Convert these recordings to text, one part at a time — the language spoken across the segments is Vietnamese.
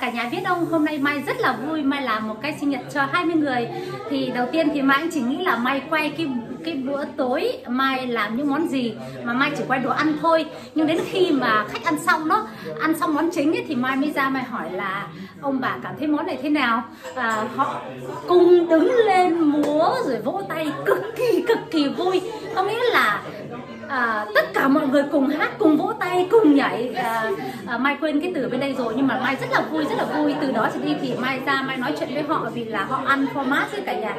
Cả nhà biết không, hôm nay Mai rất là vui, Mai làm một cái sinh nhật cho 20 người. Thì đầu tiên thì Mai chỉ nghĩ là Mai quay cái bữa tối Mai làm những món gì, mà Mai chỉ quay đồ ăn thôi. Nhưng đến khi mà khách ăn xong đó, ăn xong món chính ấy, thì Mai mới ra Mai hỏi là ông bà cảm thấy món này thế nào. Họ cùng đứng lên múa rồi vỗ tay cực kỳ vui. Có nghĩa là tất cả mọi người cùng hát, cùng vỗ tay, cùng nhảy. Mai quên cái từ bên đây rồi, nhưng mà Mai rất là vui, rất là vui. Từ đó trở đi thì Mai ra Mai nói chuyện với họ, vì là họ ăn format với cả nhà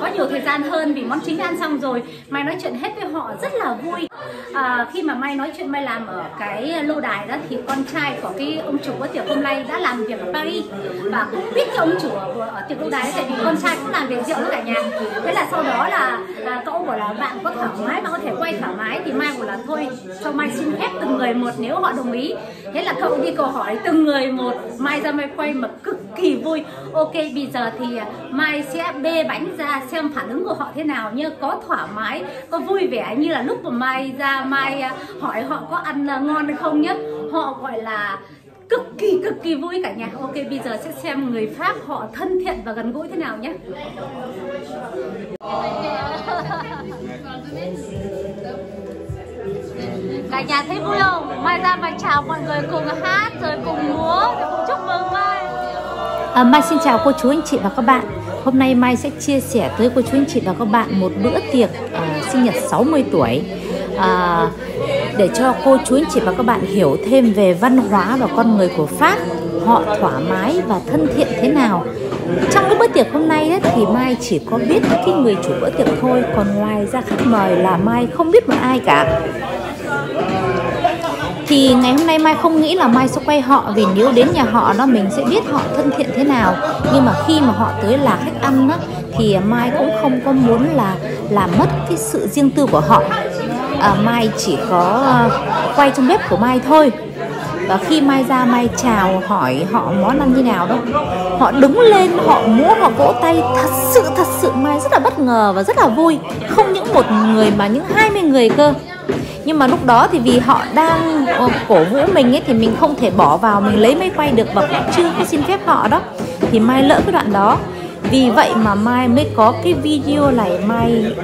có nhiều thời gian hơn, vì món chính ăn xong rồi Mai nói chuyện hết với họ rất là vui. Khi mà Mai nói chuyện Mai làm ở cái lâu đài đó, thì con trai của cái ông chủ của tiệc hôm nay đã làm việc ở Paris, và cũng biết cái ông chủ ở tiệc lâu đài đấy, tại vì con trai cũng làm việc rượu với cả nhà. Thế là sau đó là cậu bảo là bạn có thoải mái, bạn có thể quay thoải mái. Thì Mai bảo là thôi cho Mai xin phép từng người một nếu họ đồng ý. Thế là cậu đi câu hỏi từng người một, Mai ra Mai quay mà cực kỳ vui. Ok, bây giờ thì Mai sẽ bê bánh ra xem phản ứng của họ thế nào, như có thoải mái, có vui vẻ như là lúc mà Mai ra Mai hỏi họ có ăn ngon hay không nhé. Họ gọi là cực kỳ vui cả nhà. Ok, bây giờ sẽ xem người Pháp họ thân thiện và gần gũi thế nào nhé. Cả nhà thấy vui không? Mai ra Mai chào mọi người, cùng hát rồi cùng múa, cùng chúc mừng Mai. Mai xin chào cô chú anh chị và các bạn. Hôm nay Mai sẽ chia sẻ tới cô chú anh chị và các bạn một bữa tiệc sinh nhật 60 tuổi. Để cho cô chú anh chị và các bạn hiểu thêm về văn hóa và con người của Pháp, họ thoải mái và thân thiện thế nào. Trong cái bữa tiệc hôm nay ấy, thì Mai chỉ có biết cái người chủ bữa tiệc thôi, còn ngoài ra khách mời là Mai không biết một ai cả. Thì ngày hôm nay Mai không nghĩ là Mai sẽ quay họ, vì nếu đến nhà họ đó mình sẽ biết họ thân thiện thế nào. Nhưng mà khi mà họ tới là khách ăn đó, thì Mai cũng không có muốn là làm mất cái sự riêng tư của họ. Mai chỉ có quay trong bếp của Mai thôi. Và khi Mai ra Mai chào hỏi họ món ăn như nào đó, họ đứng lên, họ múa, họ vỗ tay. Thật sự Mai rất là bất ngờ và rất là vui. Không những một người mà những 20 người cơ. Nhưng mà lúc đó thì vì họ đang cổ vũ mình ấy, thì mình không thể bỏ vào, mình lấy máy quay được, và cũng chưa có xin phép họ đó. Thì Mai lỡ cái đoạn đó. Vì vậy mà Mai mới có cái video này Mai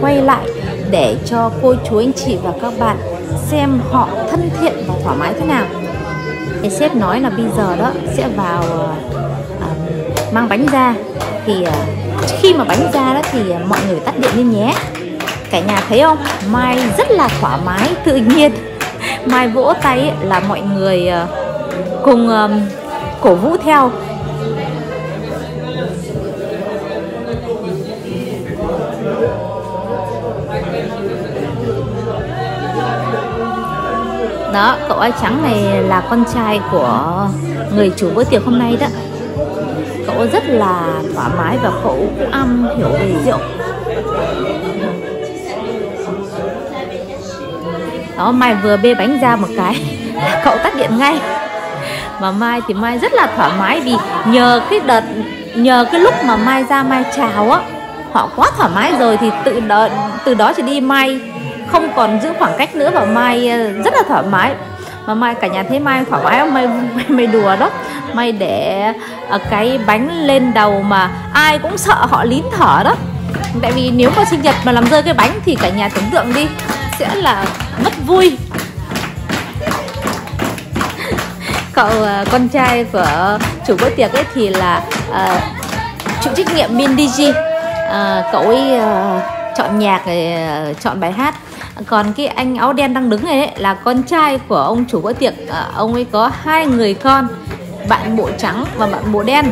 quay lại để cho cô chú anh chị và các bạn xem họ thân thiện và thoải mái thế nào. Thì sếp nói là bây giờ đó sẽ vào mang bánh ra. Thì khi mà bánh ra đó thì mọi người tắt điện lên nhé. Cả nhà thấy không? Mai rất là thoải mái, tự nhiên. Mai vỗ tay là mọi người cùng cổ vũ theo. Đó, cậu áo trắng này là con trai của người chủ bữa tiệc hôm nay đó. Cậu rất là thoải mái và cậu cũng am hiểu về rượu. Đó, Mai vừa bê bánh ra một cái là cậu tắt điện ngay. Mà Mai thì Mai rất là thoải mái, vì nhờ cái lúc mà Mai ra Mai chào á, họ quá thoải mái rồi, thì từ đó trở đi Mai không còn giữ khoảng cách nữa, và Mai rất là thoải mái. Mà Mai, cả nhà thấy Mai thoải mái không? Mai đùa đó, Mai để cái bánh lên đầu mà ai cũng sợ họ lín thở đó. Tại vì nếu mà sinh nhật mà làm rơi cái bánh thì cả nhà tưởng tượng đi, sẽ là mất vui. Cậu con trai của chủ bữa tiệc ấy thì là chịu trách nhiệm biên DJ. Cậu ấy chọn nhạc, chọn bài hát. Còn cái anh áo đen đang đứng này ấy, là con trai của ông chủ bữa tiệc. Ông ấy có 2 người con, bạn bộ trắng và bạn bộ đen.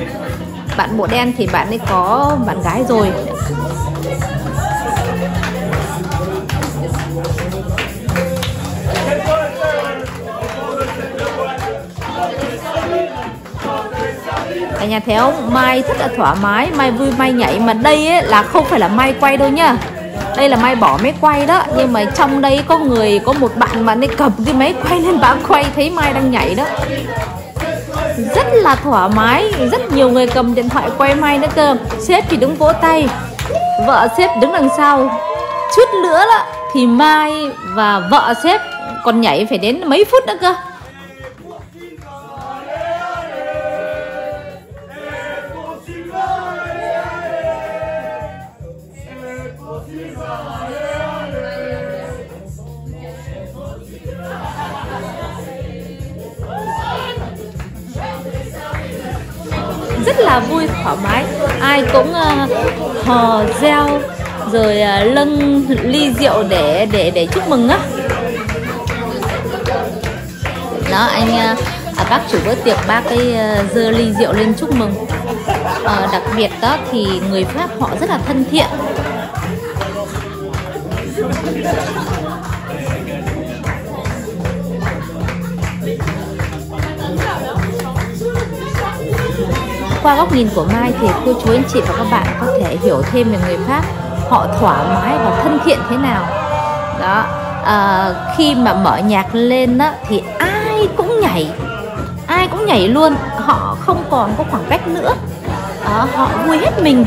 Bạn bộ đen thì bạn ấy có bạn gái rồi. Cả nhà thấy không? Mai rất là thoải mái, Mai vui, Mai nhảy. Mà đây ấy, là không phải là Mai quay đâu nhá. Đây là Mai bỏ máy quay đó. Nhưng mà trong đây có người, có một bạn mà cầm cái máy quay lên, bạn quay thấy Mai đang nhảy đó. Rất là thoải mái. Rất nhiều người cầm điện thoại quay Mai nữa cơ. Sếp thì đứng vỗ tay, vợ sếp đứng đằng sau. Chút nữa đó thì Mai và vợ sếp còn nhảy phải đến mấy phút nữa cơ. rất là vui thoải mái. Ai cũng hò reo rồi lâng ly rượu để chúc mừng á. Đó, anh bác chủ bữa tiệc ba cái dơ ly rượu lên chúc mừng. Đặc biệt đó thì người Pháp họ rất là thân thiện. Qua góc nhìn của Mai thì cô chú anh chị và các bạn có thể hiểu thêm về người Pháp họ thoải mái và thân thiện thế nào. Đó, khi mà mở nhạc lên đó thì ai cũng nhảy luôn, họ không còn có khoảng cách nữa, họ vui hết mình.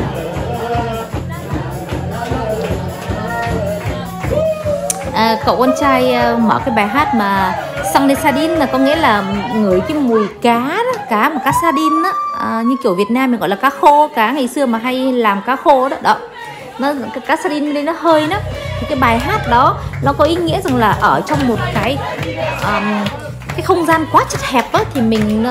Cậu con trai mở cái bài hát mà sang đến sardin, là có nghĩa là ngửi cái mùi cá đó, cá sardin đó, như kiểu Việt Nam mình gọi là cá khô, cá ngày xưa mà hay làm cá khô đó, đó. Nó cá sardin đây nó hơi đó. Thì cái bài hát đó nó có ý nghĩa rằng là ở trong một cái không gian quá chật hẹp á, thì mình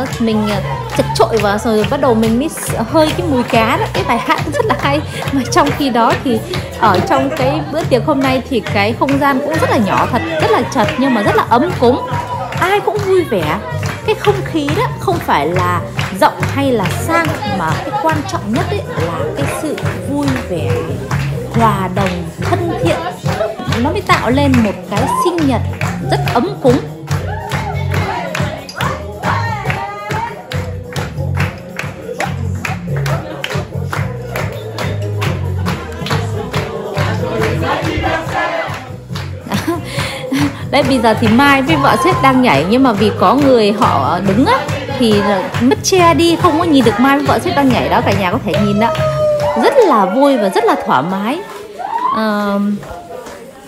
chật chội vào rồi bắt đầu mình mới hơi cái mùi cá đó. Cái bài hát rất là hay. Mà trong khi đó thì ở trong cái bữa tiệc hôm nay thì cái không gian cũng rất là nhỏ thật, rất là chật nhưng mà rất là ấm cúng, ai cũng vui vẻ. Cái không khí đó không phải là rộng hay là sang, mà cái quan trọng nhất ấy là cái sự vui vẻ, hòa đồng, thân thiện. Nó mới tạo lên một cái sinh nhật rất ấm cúng. Đấy, bây giờ thì Mai với vợ sếp đang nhảy, nhưng mà vì có người họ đứng á, thì mất che đi, không có nhìn được Mai với vợ sếp đang nhảy đó, cả nhà có thể nhìn đó. Rất là vui và rất là thoải mái.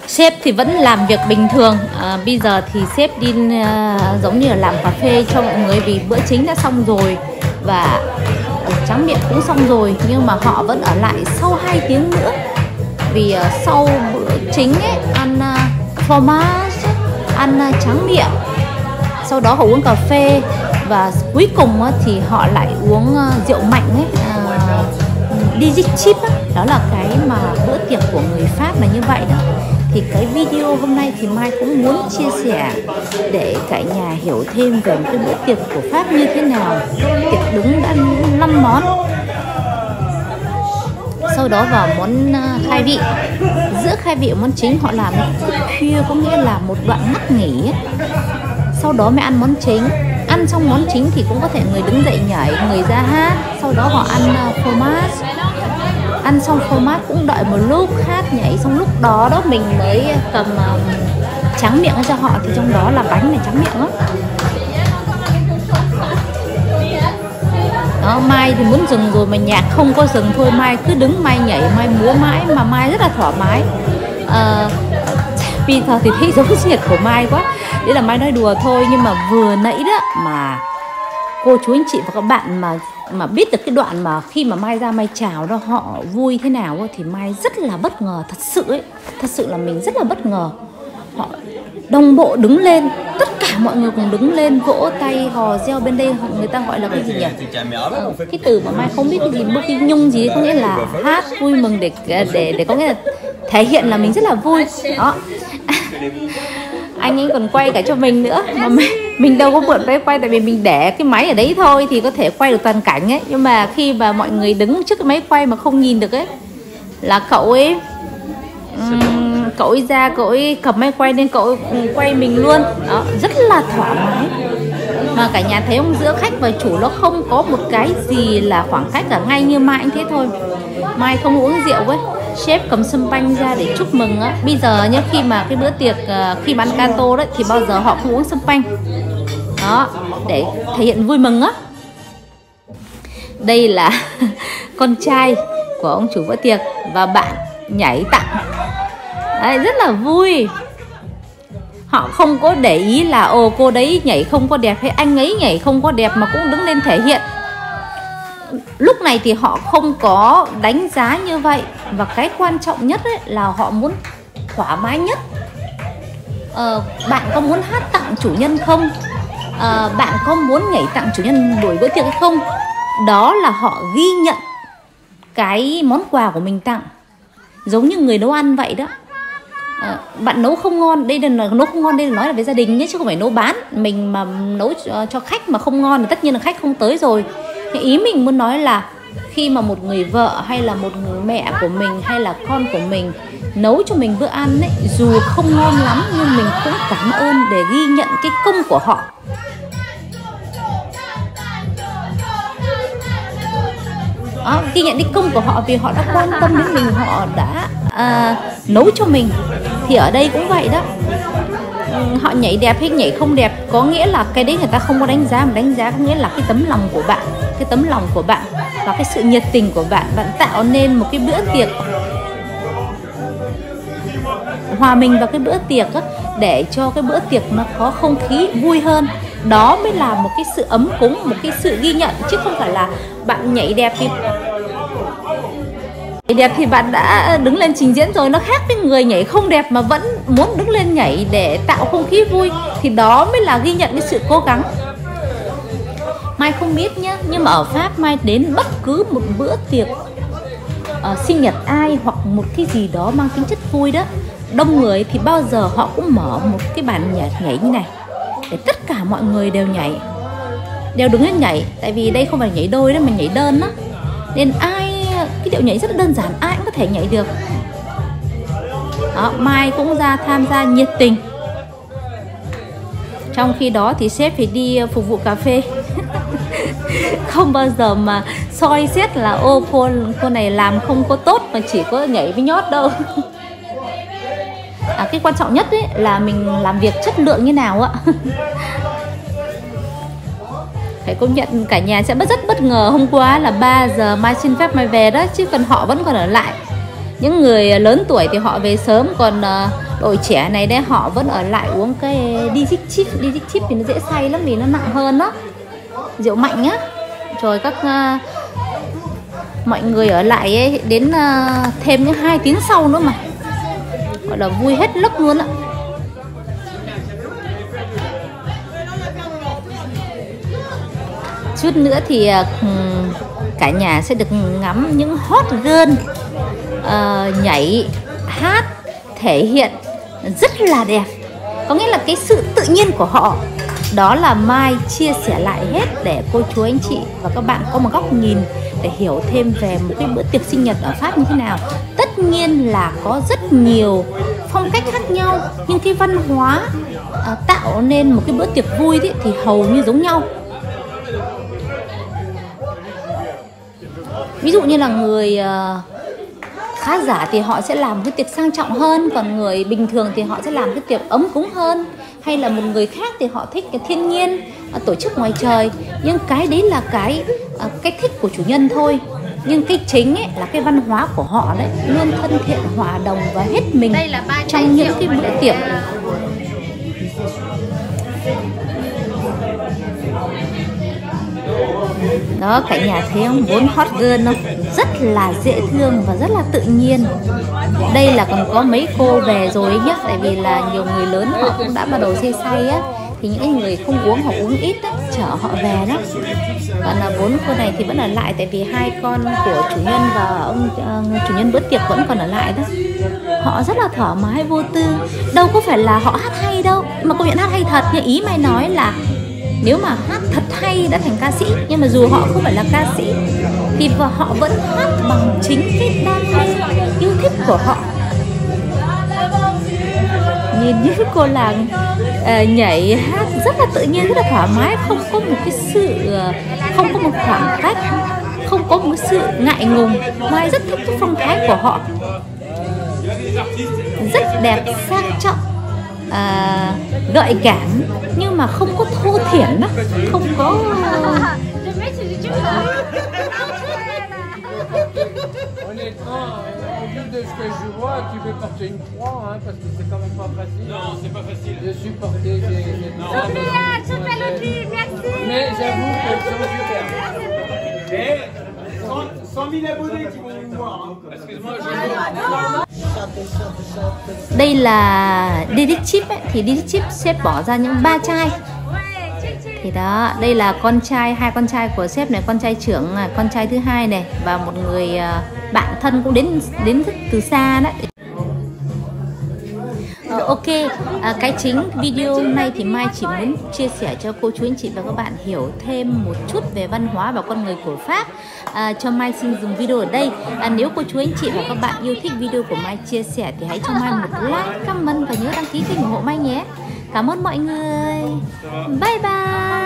Sếp thì vẫn làm việc bình thường. Bây giờ thì sếp đi giống như là làm cà phê cho mọi người, vì bữa chính đã xong rồi và tráng miệng cũng xong rồi, nhưng mà họ vẫn ở lại sau 2 tiếng nữa. Vì sau bữa chính ấy, ăn fromage, ăn tráng miệng, sau đó họ uống cà phê, và cuối cùng thì họ lại uống rượu mạnh ấy, digestif ấy. Đó là cái mà bữa tiệc của người Pháp là như vậy đó. Thì cái video hôm nay thì Mai cũng muốn chia sẻ để cả nhà hiểu thêm về cái bữa tiệc của Pháp như thế nào. Tiệc đúng đã 5 món, sau đó vào món khai vị. Giữa khai vị món chính họ làm khuya, có nghĩa là một đoạn ngắt nghỉ ấy. Sau đó mới ăn món chính. Ăn xong món chính thì cũng có thể người đứng dậy nhảy, người ra hát. Sau đó họ ăn fromage. Ăn xong fromage cũng đợi một lúc, hát nhảy xong lúc đó đó mình mới cầm tráng miệng cho họ, thì trong đó là bánh này, tráng miệng đó. Đó, Mai thì muốn dừng rồi mà nhạc không có dừng thôi, Mai cứ đứng, Mai nhảy, Mai múa mãi mà Mai rất là thoải mái. Bây giờ thì thấy giống sinh nhật của Mai quá, đấy là Mai nói đùa thôi, nhưng mà vừa nãy đó mà cô chú anh chị và các bạn mà biết được cái đoạn mà khi mà Mai ra Mai chào đó họ vui thế nào đó, thì Mai rất là bất ngờ thật sự ấy, thật sự là mình rất là bất ngờ. Họ đồng bộ đứng lên, tất cả mọi người cùng đứng lên, vỗ tay, hò reo. Bên đây người ta gọi là cái gì nhỉ? Cái từ mà Mai không biết cái gì, bước đi nhung gì, có nghĩa là hát vui mừng để có nghĩa là thể hiện là mình rất là vui đó. Anh ấy còn quay cả cho mình nữa, mà mình đâu có mượn tay quay, tại vì mình để cái máy ở đấy thôi thì có thể quay được toàn cảnh ấy. Nhưng mà khi mà mọi người đứng trước cái máy quay mà không nhìn được ấy, là cậu ấy ra, cậu ấy cầm máy quay nên cậu ấy quay mình luôn đó, rất là thoải mái. Mà cả nhà thấy không, giữa khách và chủ nó không có một cái gì là khoảng cách cả, ngay như Mai anh thế thôi. Mai không uống rượu ấy, sếp cầm sâm banh ra để chúc mừng á. Bây giờ nhá, khi mà cái bữa tiệc, khi mà ăn canto đấy thì bao giờ họ không uống sâm banh đó, để thể hiện vui mừng á. Đây là con trai của ông chủ bữa tiệc và bạn nhảy tặng. Đấy, rất là vui. Họ không có để ý là ồ cô đấy nhảy không có đẹp hay anh ấy nhảy không có đẹp, mà cũng đứng lên thể hiện. Lúc này thì họ không có đánh giá như vậy. Và cái quan trọng nhất ấy là họ muốn thoải mái nhất. Bạn có muốn hát tặng chủ nhân không? Bạn có muốn nhảy tặng chủ nhân buổi bữa tiệc hay không? đó là họ ghi nhận cái món quà của mình tặng. Giống như người nấu ăn vậy đó. Bạn nấu không ngon, đây là nấu không ngon, đây là nói là với gia đình nhé, chứ không phải nấu bán. Mình mà nấu cho khách mà không ngon thì tất nhiên là khách không tới rồi. Thì ý mình muốn nói là khi mà một người vợ hay là một người mẹ của mình hay là con của mình nấu cho mình bữa ăn ấy, dù không ngon lắm nhưng mình cũng cảm ơn để ghi nhận cái công của họ. Ghi nhận cái công của họ vì họ đã quan tâm đến mình, họ đã nấu cho mình. Thì ở đây cũng vậy đó, họ nhảy đẹp hay nhảy không đẹp có nghĩa là cái đấy người ta không có đánh giá, mà đánh giá có nghĩa là cái tấm lòng của bạn, cái tấm lòng của bạn và cái sự nhiệt tình của bạn. Bạn tạo nên một cái bữa tiệc, hòa mình vào cái bữa tiệc đó, để cho cái bữa tiệc nó có không khí vui hơn. Đó mới là một cái sự ấm cúng, một cái sự ghi nhận, chứ không phải là bạn nhảy đẹp thì bạn đã đứng lên trình diễn rồi. Nó khác với người nhảy không đẹp mà vẫn muốn đứng lên nhảy để tạo không khí vui, thì đó mới là ghi nhận cái sự cố gắng. Mai không biết nhé, nhưng mà ở Pháp Mai đến bất cứ một bữa tiệc sinh nhật ai hoặc một cái gì đó mang tính chất vui đó, đông người thì bao giờ họ cũng mở một cái bàn nhảy như này để tất cả mọi người đều nhảy, đều đứng lên nhảy. Tại vì đây không phải nhảy đôi đó mà nhảy đơn đó, nên cái điệu nhảy rất là đơn giản, ai cũng có thể nhảy được đó. Mai cũng ra tham gia nhiệt tình. Trong khi đó thì sếp phải đi phục vụ cà phê. Không bao giờ mà soi xét là ô cô này làm không có tốt mà chỉ có nhảy với nhót đâu. Cái quan trọng nhất ấy là mình làm việc chất lượng như nào ạ. Phải công nhận cả nhà sẽ rất bất ngờ. Hôm qua là 3 giờ Mai xin phép Mai về đó, chứ còn họ vẫn còn ở lại. Những người lớn tuổi thì họ về sớm, còn đội trẻ này đấy họ vẫn ở lại uống cái Digestif thì nó dễ say lắm vì nó nặng hơn đó, rượu mạnh á. Rồi các mọi người ở lại ấy, đến thêm những 2 tiếng sau nữa mà gọi là vui hết lức luôn ạ. Chút nữa thì cả nhà sẽ được ngắm những hot girl nhảy, hát, thể hiện rất là đẹp. Có nghĩa là cái sự tự nhiên của họ. Đó là Mai chia sẻ lại hết để cô chú anh chị và các bạn có một góc nhìn để hiểu thêm về một cái bữa tiệc sinh nhật ở Pháp như thế nào. Tất nhiên là có rất nhiều phong cách khác nhau, nhưng cái văn hóa tạo nên một cái bữa tiệc vui thì hầu như giống nhau. Ví dụ như là người khá giả thì họ sẽ làm cái tiệc sang trọng hơn, còn người bình thường thì họ sẽ làm cái tiệc ấm cúng hơn. Hay là một người khác thì họ thích cái thiên nhiên, tổ chức ngoài trời. Nhưng cái đấy là cái cách thích của chủ nhân thôi. Nhưng cái chính ấy, là cái văn hóa của họ đấy, luôn thân thiện, hòa đồng và hết mình trong những cái bữa tiệc. Đó, cả nhà thấy không? 4 hot girl nó rất là dễ thương và rất là tự nhiên. Đây là còn có mấy cô về rồi nhé, tại vì là nhiều người lớn họ cũng đã bắt đầu say á, thì những người không uống hoặc uống ít á, chở họ về đó. Còn là 4 cô này thì vẫn ở lại, tại vì 2 con của chủ nhân và ông chủ nhân bữa tiệc vẫn còn ở lại đó. Họ rất là thoải mái vô tư, đâu có phải là họ hát hay đâu, mà công nhận hát hay thật. Nhưng ý mày nói là nếu mà hát thật hay đã thành ca sĩ, nhưng mà dù họ không phải là ca sĩ thì họ vẫn hát bằng chính cái đam mê yêu thích của họ. Nhìn như cô làng nhảy hát rất là tự nhiên, rất là thoải mái, không có một cái sự, không có một khoảng cách, không có một sự ngại ngùng. Mai rất thích cái phong thái của họ, rất đẹp, sang trọng, gợi cảm nhưng mà không có thô thiển đó, không có Đây là Digestif ấy, thì Digestif sẽ bỏ ra những 3 chai. Thì đó, đây là con trai, hai con trai của sếp này, con trai trưởng là con trai thứ hai này, và một người bạn thân cũng đến từ xa đấy. Ok, cái chính video hôm nay thì Mai chỉ muốn chia sẻ cho cô chú anh chị và các bạn hiểu thêm một chút về văn hóa và con người của Pháp. Cho Mai xin dừng video ở đây. Nếu cô chú anh chị và các bạn yêu thích video của Mai chia sẻ thì hãy cho Mai một like, comment và nhớ đăng ký kênh ủng hộ Mai nhé. Cảm ơn mọi người. Bye bye.